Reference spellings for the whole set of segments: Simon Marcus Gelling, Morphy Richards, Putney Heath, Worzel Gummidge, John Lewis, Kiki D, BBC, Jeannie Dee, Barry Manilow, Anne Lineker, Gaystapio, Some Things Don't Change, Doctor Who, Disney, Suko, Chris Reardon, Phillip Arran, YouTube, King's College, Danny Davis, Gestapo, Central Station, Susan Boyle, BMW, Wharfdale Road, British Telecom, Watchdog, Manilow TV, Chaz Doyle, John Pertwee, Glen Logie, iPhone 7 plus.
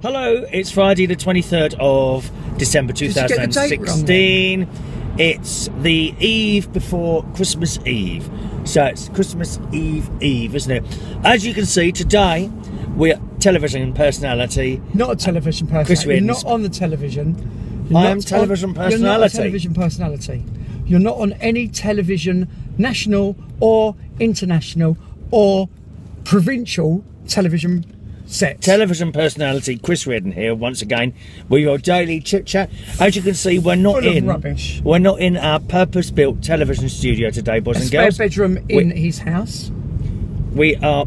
Hello, it's Friday the 23rd of December 2016. It's the eve before Christmas Eve. So it's Christmas Eve Eve, isn't it? As you can see, today we're television personality. Not a television personality. You're not on the television. I am television personality. You're not a television personality. You're not on any television, national or international or provincial television set. Television personality Chris Reardon here once again with your daily chit chat. As you can see, we're not in our purpose-built television studio today, boys and girls. Spare bedroom in his house. We are.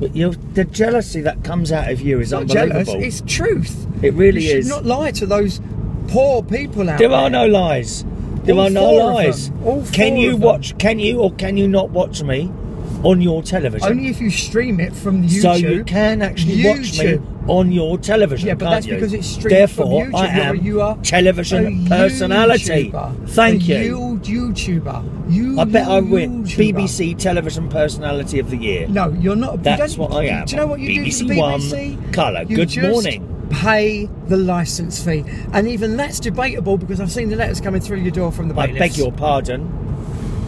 The jealousy that comes out of you is unbelievable. Jealous, it's truth. It really is. You should not lie to those poor people out there. There are no lies. There are no lies. Can you watch? Can you or can you not watch me on your television? Only if you stream it from YouTube. So you can actually watch me on your television. Yeah, but that's because it's streamed from YouTube. Therefore, I am television personality. Thank you. YouTuber. I bet I win BBC Television Personality of the Year. No, you're not. That's what I am. Do you know what you do to the BBC? Colour. Good morning. Pay the licence fee, and even that's debatable because I've seen the letters coming through your door from the bailiffs. I beg your pardon.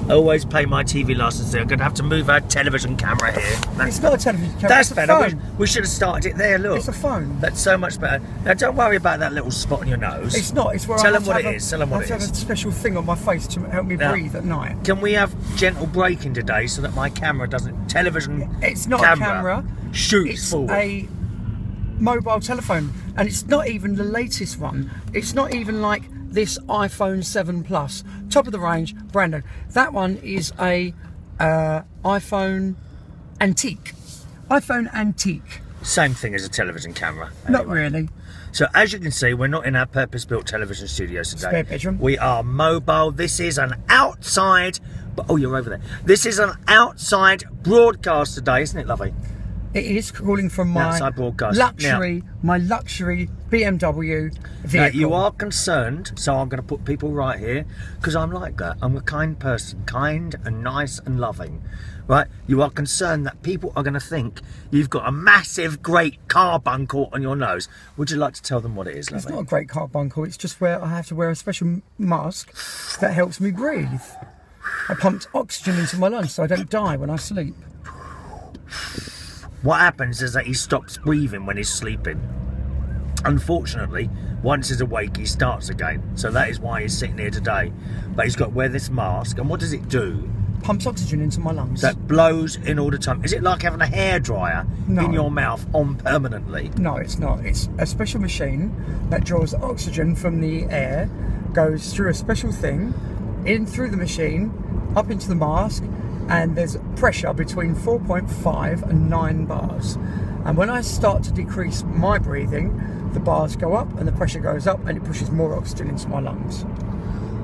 I always pay my TV licence there. I'm going to have to move our television camera here. It's not a television camera. That's better. We should have started it there, look. It's a phone. That's so much better. Now, don't worry about that little spot on your nose. It's not. It's where I have to have a special thing on my face to help me breathe at night. Can we have gentle braking today so that my camera doesn't... It's not a camera. Shoots forward. It's a mobile telephone. And it's not even the latest one. It's not even like... this iPhone 7 plus, top of the range, brand new. That one is a iPhone antique. iPhone antique. Same thing as a television camera. Anyway. Not really. So as you can see, we're not in our purpose-built television studios today. Spare bedroom. We are mobile. This is an outside. Oh, you're over there. This is an outside broadcast today, isn't it, lovely? It is calling from my luxury, my luxury BMW vehicle. Now, you are concerned, so I'm going to put people right here, because I'm like that. I'm a kind person, kind and nice and loving, right? You are concerned that people are going to think you've got a massive, great carbuncle on your nose. Would you like to tell them what it is, lovely? It's not a great carbuncle. It's just where I have to wear a special mask that helps me breathe. I pumped oxygen into my lungs so I don't die when I sleep. What happens is that he stops breathing when he's sleeping. Unfortunately, once he's awake, he starts again. So that is why he's sitting here today. But he's got to wear this mask. And what does it do? Pumps oxygen into my lungs. That blows in all the time. Is it like having a hairdryer in your mouth on permanently? No, it's not. It's a special machine that draws oxygen from the air, goes through a special thing, in through the machine, up into the mask, and there's pressure between 4.5 and 9 bars. And when I start to decrease my breathing, the bars go up and the pressure goes up and it pushes more oxygen into my lungs.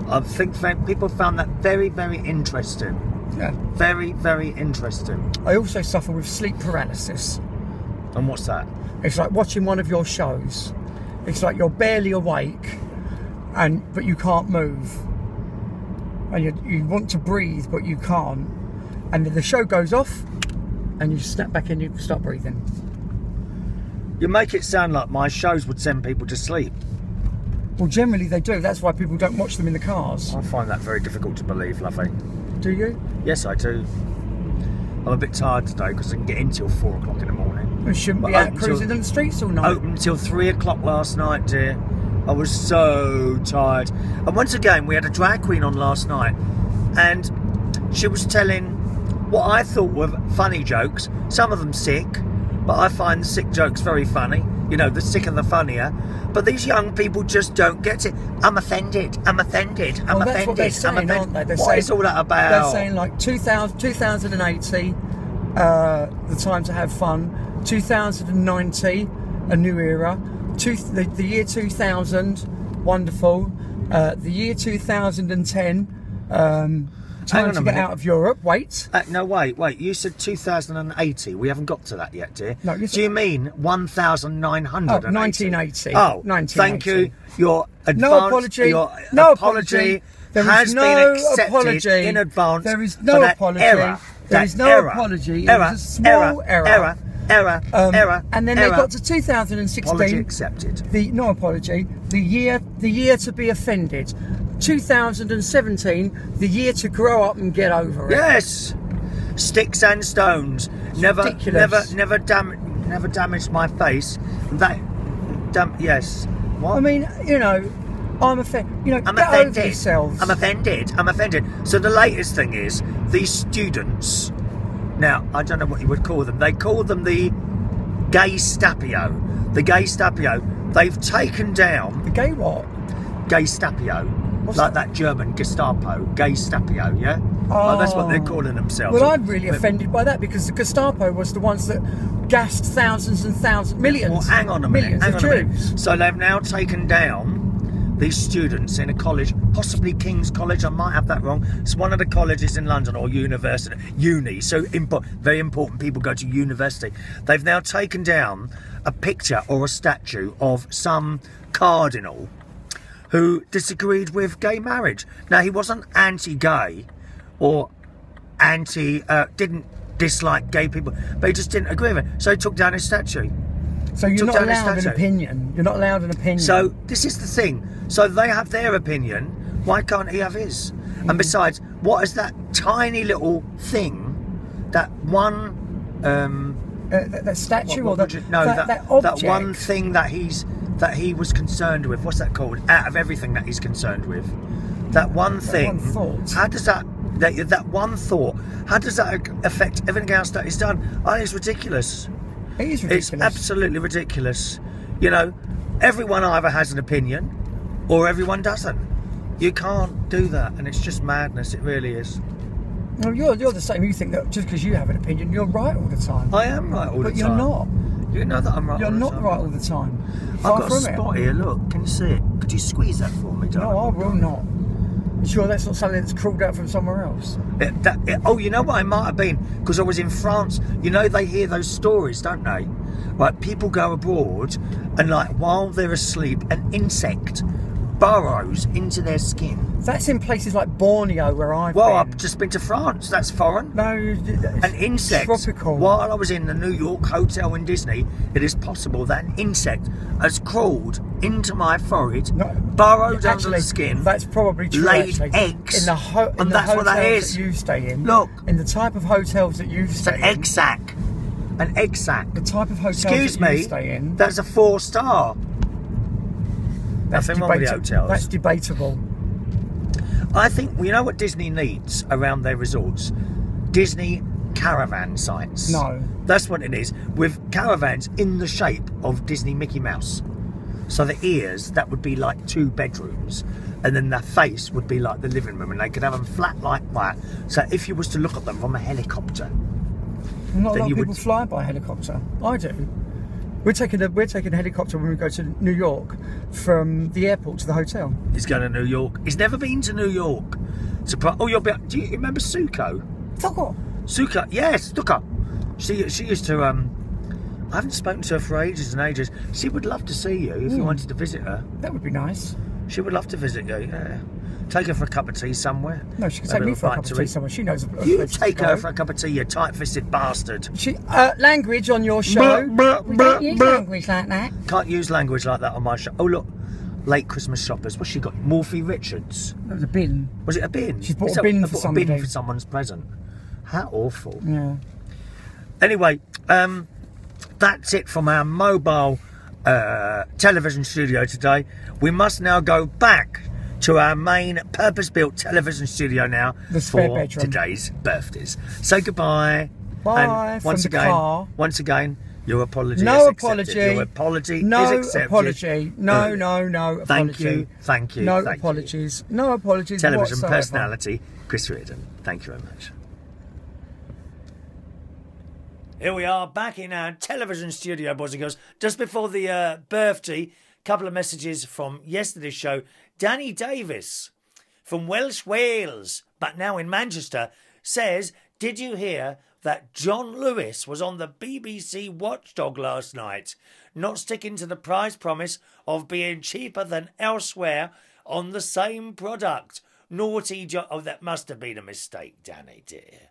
I think people found that very, very interesting. Yeah. Very, very interesting. I also suffer with sleep paralysis. And what's that? It's like watching one of your shows. It's like you're barely awake, but you can't move. And you want to breathe, but you can't. And the show goes off, and you snap back in, you stop breathing. You make it sound like my shows would send people to sleep. Well, generally they do. That's why people don't watch them in the cars. I find that very difficult to believe, lovely. Do you? Yes, I do. I'm a bit tired today because I didn't get in till 4 o'clock in the morning. You shouldn't be out cruising on the streets all night. Open till 3 o'clock last night, dear. I was so tired. And once again, we had a drag queen on last night, and she was telling what I thought were funny jokes, some of them sick, but I find sick jokes very funny, you know, the sicker the funnier. But these young people just don't get it. I'm offended, I'm offended, I'm offended. That's what they're saying, aren't they? What is all that about? They're saying like 2080, the time to have fun, 2090, a new era, the year 2000, wonderful, the year 2010, time to get out of Europe. Wait. No, wait. You said 2080. We haven't got to that yet, dear. No, you said... Do you mean 1980? Oh, 1980. Oh, 1980. Thank you. Your advance... No apology. Your no apology. There has been accepted apology. In advance. There is no apology. There is no apology. It was a small error. Error, error. And then they got to 2016. Apology accepted. No apology. The year to be offended. 2017, the year to grow up and get over it. Yes. Sticks and stones. It's never damaged my face. Yes. What? I mean, you know, I'm offended. You know, I'm offended. Over yourselves. I'm offended. I'm offended. So the latest thing is these students. Now, I don't know what you would call them. They call them the Gaystapio. The Gaystapio. They've taken down... The gay what? Gaystapio. What's like that German Gestapo. Gaystapio, yeah? Oh, that's what they're calling themselves. Well, I'm really offended by that, because the Gestapo was the ones that gassed thousands and thousands, millions. Well, hang on a minute. Hang on a minute. So they've now taken down these students in a college, possibly King's College, I might have that wrong. It's one of the colleges in London, or university, uni, so very important people go to university. They've now taken down a picture or a statue of some cardinal who disagreed with gay marriage. Now, he wasn't anti-gay or didn't dislike gay people, but he just didn't agree with it, so he took down his statue. So you're not allowed an opinion. You're not allowed an opinion. So this is the thing. So they have their opinion. Why can't he have his? Mm-hmm. And besides, what is that tiny little thing, that one that statue, or that one thing that he was concerned with? What's that called? Out of everything that he's concerned with, that one thing. That one thought. How does that one thought? How does that affect everything else that is done? I think it's ridiculous. It is ridiculous. It's absolutely ridiculous. You know, everyone either has an opinion or everyone doesn't. You can't do that, and it's just madness, it really is. Well, you're the same. You think that just because you have an opinion, you're right all the time. I am right all the time. But you're not. You know that I'm right all the time. You're not right all the time. I've got a spot here, look. Can you see it? Could you squeeze that for me, darling? No, I will not. Sure, that's not something that's crawled out from somewhere else. Oh, you know what? I might have been, because I was in France. You know, they hear those stories, don't they? Like, people go abroad, and like while they're asleep, an insect burrows into their skin. That's in places like Borneo, where Well, I've just been to France. That's foreign. No, an insect. Tropical. While I was in the New York hotel in Disney, it is possible that an insect has crawled into my forehead, burrowed under the skin. That's probably true. Laid eggs. In the hotels that you stay in. Look, in the type of hotels that you stay in. An egg sack. An egg sack. The type of hotels that you stay in. That's a 4-star. That's debatable. That's debatable. I think, you know what Disney needs around their resorts? Disney caravan sites. No. That's what it is, with caravans in the shape of Disney Mickey Mouse. So the ears, that would be like 2 bedrooms, and then the face would be like the living room, and they could have them flat like that. So if you was to look at them from a helicopter... Not a lot of people fly by helicopter. I do. We're taking a helicopter when we go to New York from the airport to the hotel. He's going to New York. He's never been to New York. Do you remember Suko? Suko. Suko, yes, Suko. She used to. I haven't spoken to her for ages and ages. She would love to see you if you wanted to visit her. That would be nice. She would love to visit you. Yeah. Take her for a cup of tea somewhere. No, she can take me for a cup of tea somewhere. She knows a place to go. You take her for a cup of tea, you tight-fisted bastard. Language on your show. We don't use language like that. Can't use language like that on my show. Oh, look. Late Christmas shoppers. What's she got? Morphy Richards. That was a bin. Was it a bin? She's bought a bin for somebody. A bin for someone's present. How awful. Yeah. Anyway, that's it from our mobile television studio today. We must now go back to our main purpose-built television studio now for today's birthdays. Say goodbye. Bye. And once again, your apology. No apology. Your apology. No apology. No, no, no apology. Thank you. Thank you. No apologies. No apologies. Television personality Chris Reardon. Thank you very much. Here we are back in our television studio, boys and girls. Just before the birthday, couple of messages from yesterday's show. Danny Davis from Welsh Wales, but now in Manchester, says, did you hear that John Lewis was on the BBC Watchdog last night, not sticking to the price promise of being cheaper than elsewhere on the same product? Naughty John. Oh, that must have been a mistake, Danny, dear.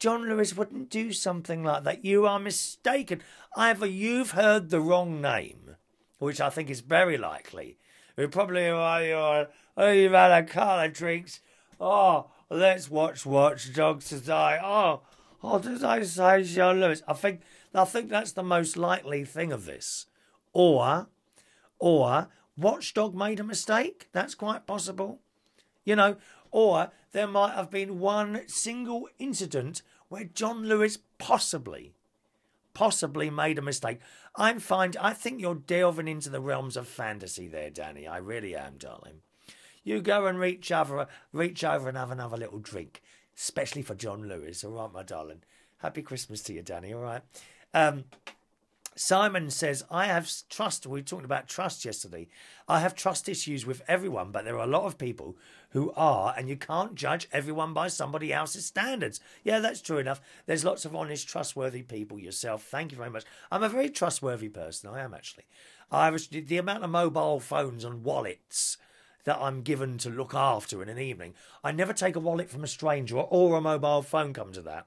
John Lewis wouldn't do something like that. You are mistaken. Either you've heard the wrong name, which I think is very likely. We probably are, oh, you've had a couple of drinks. Oh, let's watch Watchdog today. Oh, what did I say, John Lewis? I think that's the most likely thing of this. Or Watchdog made a mistake. That's quite possible. You know, or there might have been one single incident where John Lewis possibly made a mistake. I think you're delving into the realms of fantasy there, Danny. I really am, darling. You go and reach over and have another little drink, especially for John Lewis. All right, my darling. Happy Christmas to you, Danny. All right. Simon says, I have trust. We were talking about trust yesterday. I have trust issues with everyone, but there are a lot of people who are, and you can't judge everyone by somebody else's standards. Yeah, that's true enough. There's lots of honest, trustworthy people yourself. Thank you very much. I'm a very trustworthy person. I am, actually. The amount of mobile phones and wallets that I'm given to look after in an evening. I never take a wallet from a stranger or a mobile phone, come to that.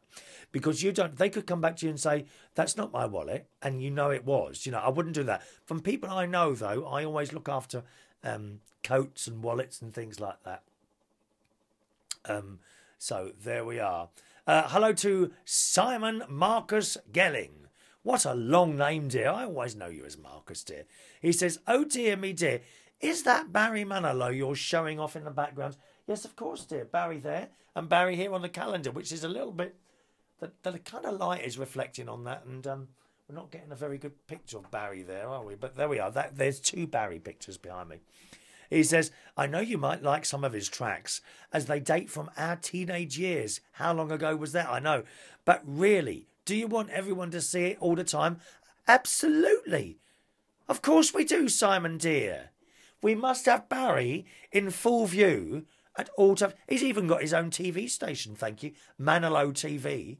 Because you don't, they could come back to you and say, that's not my wallet. And you know it was. You know, I wouldn't do that. From people I know, though, I always look after coats and wallets and things like that. So there we are. Hello to Simon Marcus Gelling. What a long name, dear. I always know you as Marcus, dear. He says, oh, dear me, dear. Is that Barry Manilow you're showing off in the background? Yes, of course, dear. Barry there and Barry here on the calendar, which is a little bit... The kind of light is reflecting on that, and we're not getting a very good picture of Barry there, are we? But there we are. There's two Barry pictures behind me. He says, I know you might like some of his tracks, as they date from our teenage years. How long ago was that? I know. But really, do you want everyone to see it all the time? Absolutely. Of course we do, Simon, dear. We must have Barry in full view at all times. He's even got his own TV station, thank you, Manilow TV,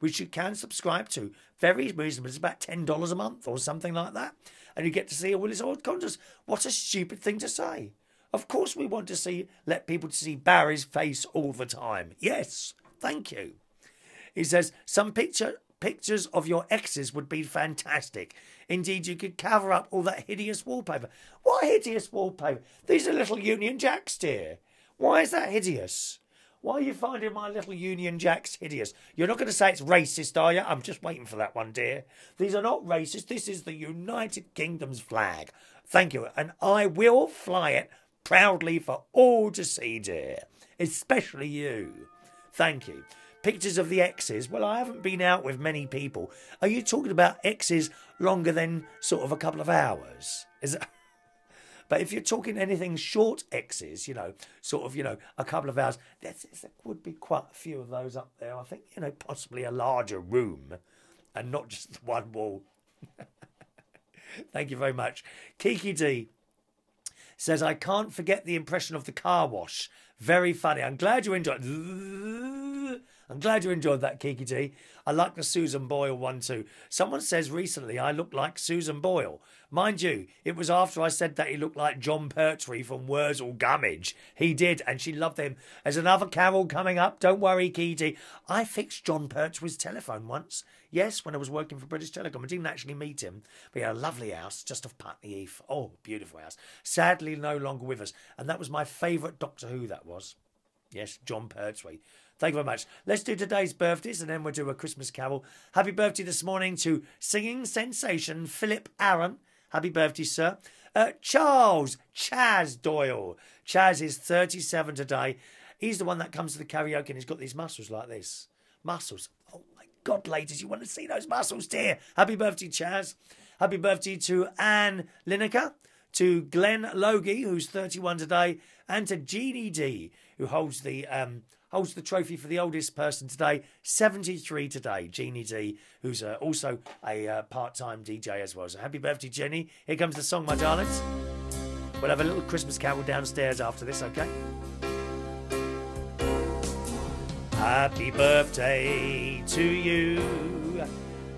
which you can subscribe to. Very reasonable. It's about $10 a month or something like that. And you get to see all his old contests. What a stupid thing to say. Of course we want to let people see Barry's face all the time. Yes, thank you. He says, some pictures of your exes would be fantastic. Indeed, you could cover up all that hideous wallpaper. What hideous wallpaper? These are little Union Jacks, dear. Why is that hideous? Why are you finding my little Union Jacks hideous? You're not going to say it's racist, are you? I'm just waiting for that one, dear. These are not racist. This is the United Kingdom's flag. Thank you. And I will fly it proudly for all to see, dear. Especially you. Thank you. Pictures of the exes. Well, I haven't been out with many people. Are you talking about exes longer than sort of a couple of hours? But if you're talking anything short exes, you know, sort of, you know, a couple of hours, there would be quite a few of those up there. I think, you know, possibly a larger room and not just one wall. Thank you very much. Kiki D says, I can't forget the impression of the car wash. Very funny. I'm glad you enjoyed it. I'm glad you enjoyed that, Kiki D. I like the Susan Boyle one too. Someone says recently I look like Susan Boyle. Mind you, it was after I said that he looked like John Pertwee from Worzel Gummidge. He did, and she loved him. There's another Carol coming up. Don't worry, Kiki D. I fixed John Pertwee's telephone once. Yes, when I was working for British Telecom. I didn't actually meet him. But he had a lovely house just off Putney Heath. Oh, beautiful house. Sadly, no longer with us. And that was my favourite Doctor Who, that was. Yes, John Pertwee. Thank you very much. Let's do today's birthdays and then we'll do a Christmas carol. Happy birthday this morning to singing sensation Phillip Arran. Happy birthday, sir. Chaz Doyle. Chaz is 37 today. He's the one that comes to the karaoke and he's got these muscles like this. Muscles. Oh, my God, ladies, you want to see those muscles, dear. Happy birthday, Chaz. Happy birthday to Anne Lineker, to Glen Logie, who's 31 today, and to Jeannie Dee, who holds the trophy for the oldest person today, 73 today, Jeannie Dee, who's also a part-time DJ as well. So happy birthday, Jenny. Here comes the song, my darlings. We'll have a little Christmas carol downstairs after this, okay? Happy birthday to you.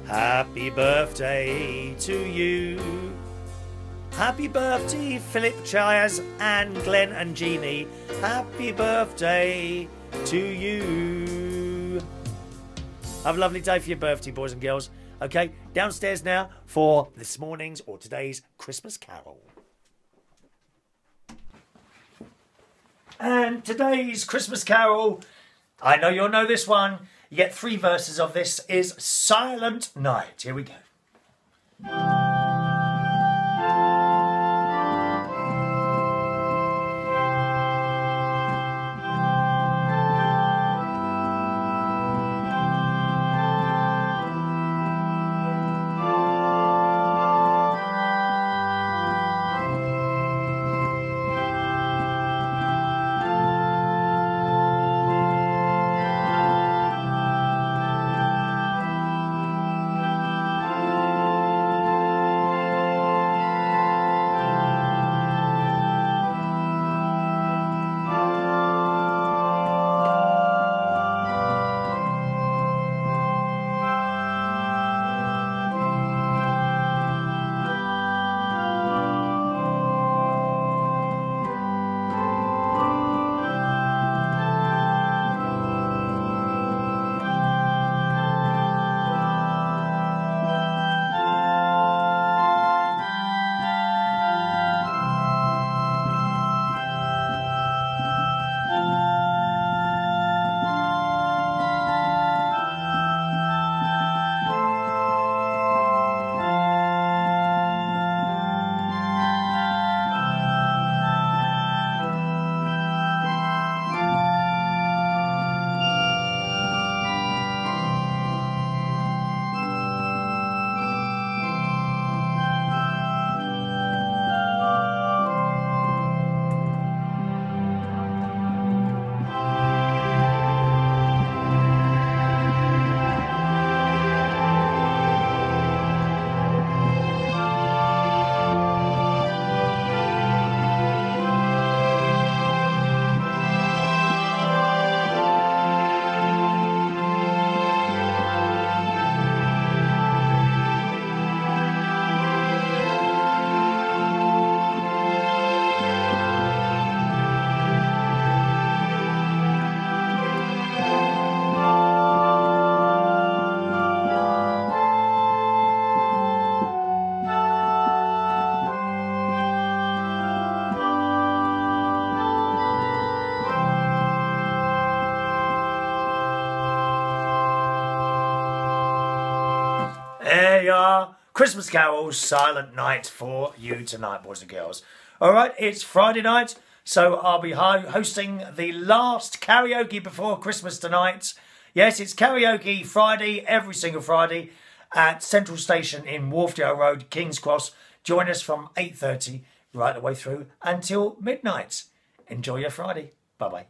Happy birthday to you. Happy birthday, Philip, Chires, Anne, Glenn and Jeannie. Happy birthday to you. Have a lovely day for your birthday, boys and girls. Okay, downstairs now for this morning's or today's Christmas Carol. And today's Christmas Carol, I know you'll know this one. You get 3 verses of this, is Silent Night. Here we go. Christmas Carol, Silent Night for you tonight, boys and girls. All right, it's Friday night, so I'll be hosting the last karaoke before Christmas tonight. Yes, it's karaoke Friday, every single Friday at Central Station in Wharfdale Road, King's Cross. Join us from 8:30 right the way through until midnight. Enjoy your Friday. Bye-bye.